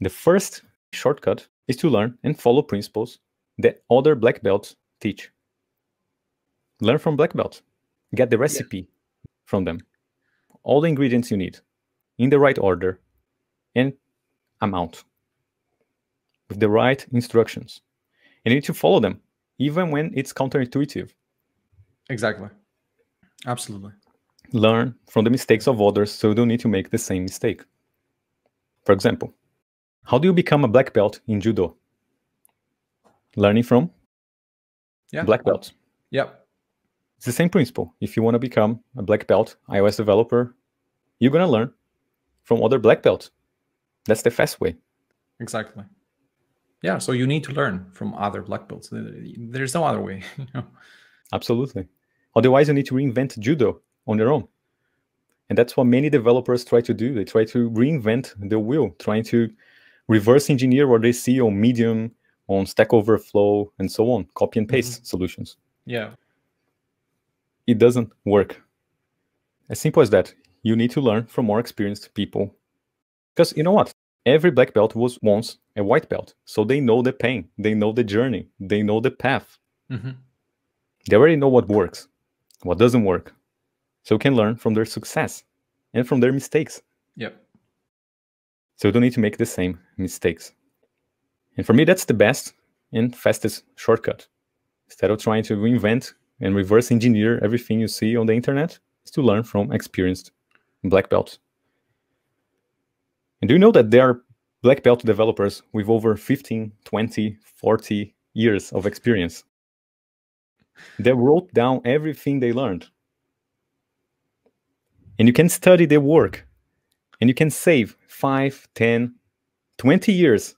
The first shortcut is to learn and follow principles that other black belts teach. Learn from black belts. Get the recipe from them. All the ingredients you need in the right order and amount with the right instructions. And you need to follow them, even when it's counterintuitive. Exactly. Absolutely. Learn from the mistakes of others so you don't need to make the same mistake. For example, how do you become a black belt in judo? Learning from black belts. Yep. It's the same principle. If you want to become a black belt iOS developer, you're going to learn from other black belts. That's the fast way. Exactly. Yeah, so you need to learn from other black belts. There's no other way. Absolutely. Otherwise, you need to reinvent judo on your own. And that's what many developers try to do. They try to reinvent the wheel, trying to reverse engineer what they see on Medium, on Stack Overflow, and so on, copy and paste solutions. Yeah. It doesn't work. As simple as that. You need to learn from more experienced people. Because you know what? Every black belt was once a white belt. So they know the pain. They know the journey. They know the path. They already know what works, what doesn't work. So you can learn from their success and from their mistakes. Yep. So you don't need to make the same mistakes. And for me, that's the best and fastest shortcut. Instead of trying to reinvent and reverse engineer everything you see on the internet, is to learn from experienced black belts. And do you know that there are black belt developers with over 15, 20, 40 years of experience? They wrote down everything they learned. And you can study their work. And you can save 5, 10, 20 years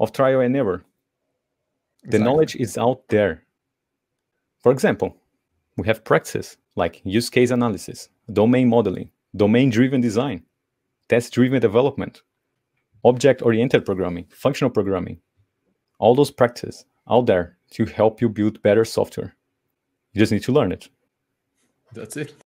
of trial and error. The knowledge is out there. For example, we have practices like use case analysis, domain modeling, domain-driven design, test-driven development, object-oriented programming, functional programming. All those practices out there to help you build better software. You just need to learn it. That's it.